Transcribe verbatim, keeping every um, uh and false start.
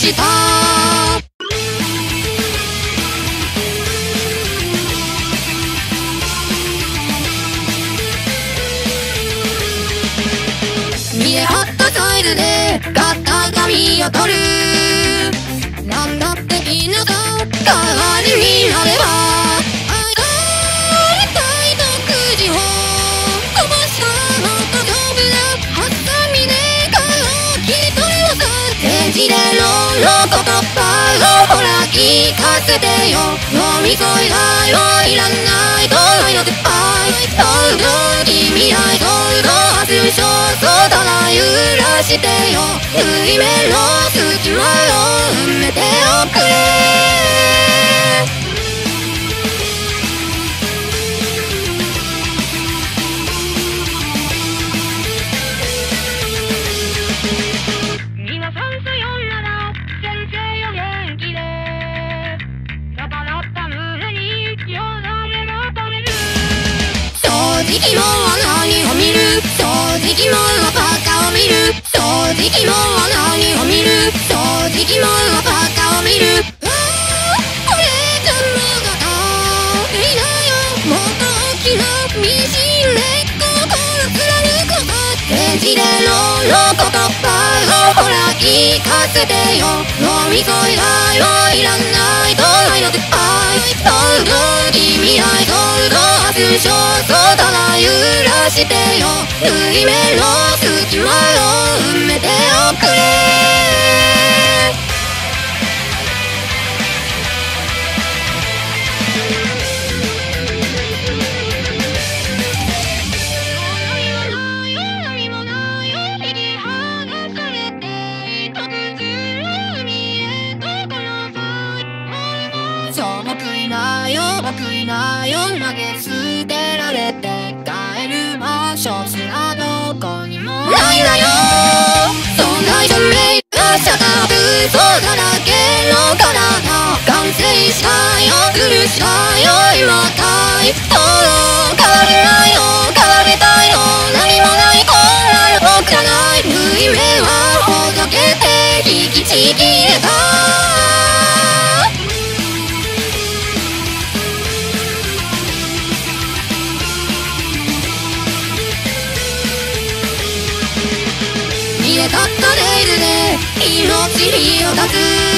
した。見えホットソイルで型紙を取る。なんだっていいのだ、代わりになれば。ローローコトッパーをほら聞かせてよ。飲み込み愛はいらないとないのでバイトの君愛との発明書空ら揺らしてよ。水面の隙間を埋めておくれ。正直者は何を見る、正直者はバカを見る、正直者は何を見る、正直者はバカを見る。ああ俺たちが足りないよ、もっと大きな見知れっことを貫くこと。電磁でローローコトッパーをほら聞かせてよ。飲み込み愛はいらないとないので愛との君愛との空空揺らしてよ。水面の隙間を埋めておくれ。そうも食いなよ、も食いなよ、投げすすらどこにもないわよ。そんな人類がしゃがぶ嘘だらけの体完成したよ、ずるしたよ。今対等の変われないよ、変われたいよ。何もないこんなの僕じゃない。無意味はほどけて引きちぎれた。命火を断つ